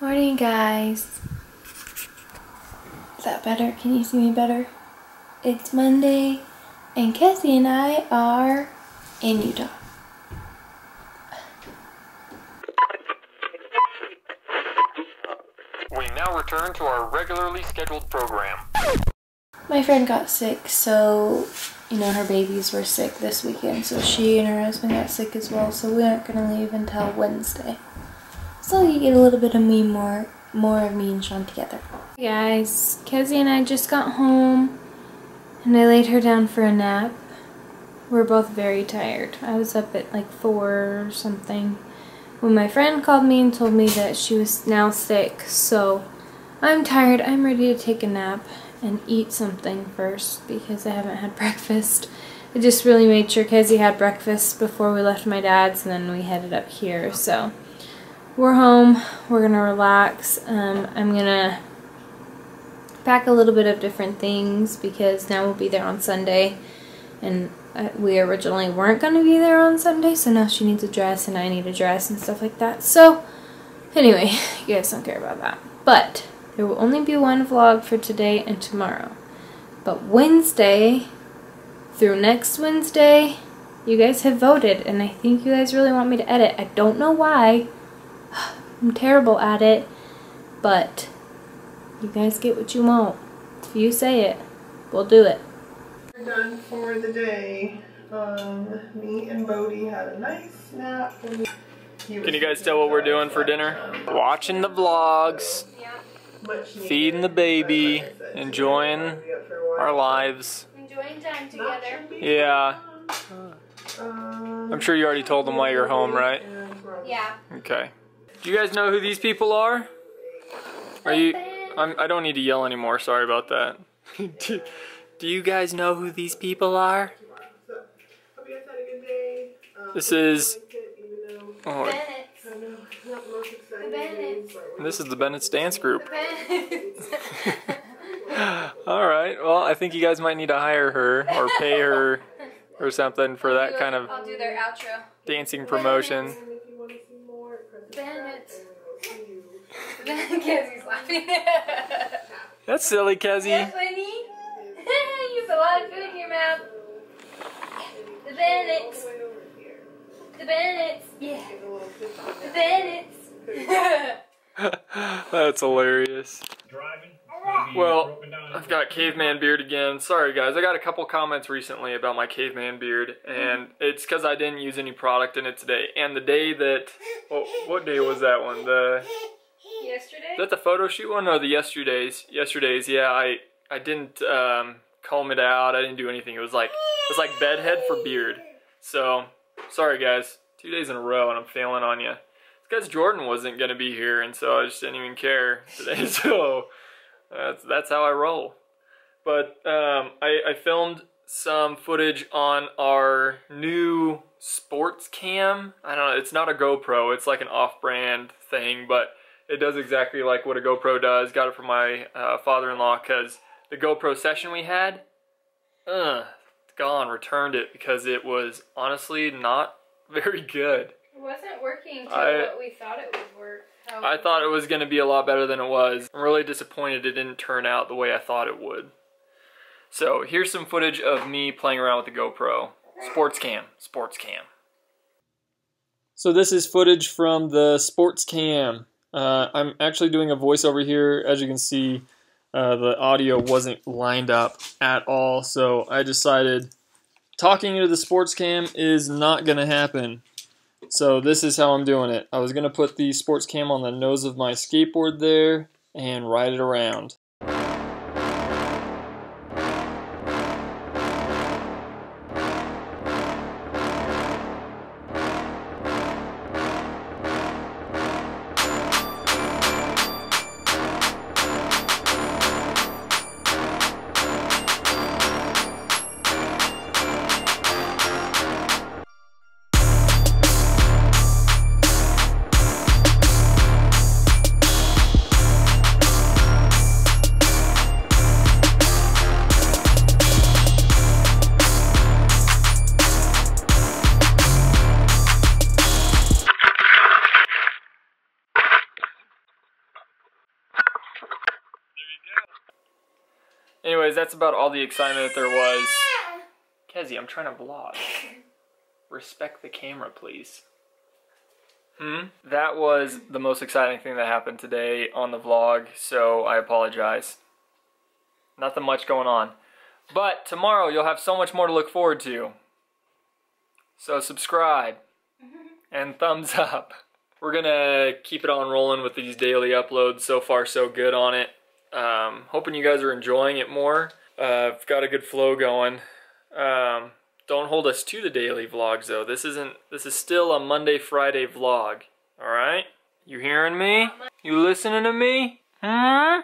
Morning, guys. Is that better? Can you see me better? It's Monday, and Kezi and I are in Utah. We now return to our regularly scheduled program. My friend got sick, so, you know, her babies were sick this weekend, so she and her husband got sick as well, so we aren't going to leave until Wednesday. So you get a little bit of me, more of me and Sean together. Hey guys, Kezi and I just got home and I laid her down for a nap. We're both very tired. I was up at like 4 or something when my friend called me and told me that she was now sick. So I'm tired, I'm ready to take a nap and eat something first because I haven't had breakfast. I just really made sure Kezi had breakfast before we left my dad's and then we headed up here, so. We're home, we're gonna relax. I'm gonna pack a little bit of different things because now we'll be there on Sunday, and we originally weren't gonna be there on Sunday, so now she needs a dress and I need a dress and stuff like that. So anyway, you guys don't care about that. But there will only be one vlog for today and tomorrow. But Wednesday through next Wednesday, you guys have voted, and I think you guys really want me to edit. I don't know why. I'm terrible at it, but you guys get what you want. If you say it, we'll do it. We're done for the day. Me and Bodie had a nice nap. Can you guys tell what we're doing for dinner? Watching the vlogs, feeding the baby, enjoying our lives. Enjoying time together. Yeah. I'm sure you already told them why you're home, right? Yeah. Okay. Do you guys know who these people are? Are you? I don't need to yell anymore. Sorry about that. Do you guys know who these people are? This is. Oh, Bennett's. This is the Bennett's dance group. All right. Well, I think you guys might need to hire her or pay her or something for that kind of dancing promotion. Kezi's laughing. That's silly, Kezi. That's funny. You have a lot of food in your mouth. The Bennett's. The Bennett's. Yeah. The Bennett's. That's hilarious. Well, I've got caveman beard again. Sorry guys, I got a couple comments recently about my caveman beard, and it's because I didn't use any product in it today. And the day that, well, what day was that one? The yesterday? Is that the photo shoot one? No, the yesterday's. Yesterday's, yeah. I didn't comb it out. I didn't do anything. It was like bedhead for beard. So sorry guys, 2 days in a row, and I'm failing on you. It's because Jordan wasn't gonna be here, and so I just didn't even care today. So. That's how I roll. But I filmed some footage on our new sports cam. I don't know, it's not a GoPro, it's like an off-brand thing, but it does exactly like what a GoPro does. Got it from my father-in-law because the GoPro session we had, gone, returned it because it was honestly not very good. It wasn't working to what we thought it would work. I thought it was going to be a lot better than it was. I'm really disappointed it didn't turn out the way I thought it would. So here's some footage of me playing around with the GoPro. Sports cam. So this is footage from the sports cam. I'm actually doing a voiceover here. As you can see, the audio wasn't lined up at all. So I decided talking into the sports cam is not going to happen. So this is how I'm doing it. I was going to put the sports cam on the nose of my skateboard there and ride it around. Anyways, that's about all the excitement that there was. Kezi, I'm trying to vlog. Respect the camera, please. That was the most exciting thing that happened today on the vlog, so I apologize. Nothing much going on. But tomorrow you'll have so much more to look forward to. So subscribe and thumbs up. We're gonna keep it on rolling with these daily uploads. So far so good on it. Hoping you guys are enjoying it more. I've got a good flow going. Don't hold us to the daily vlogs though. This is still a Monday, Friday vlog. All right? You hearing me? You listening to me? Huh?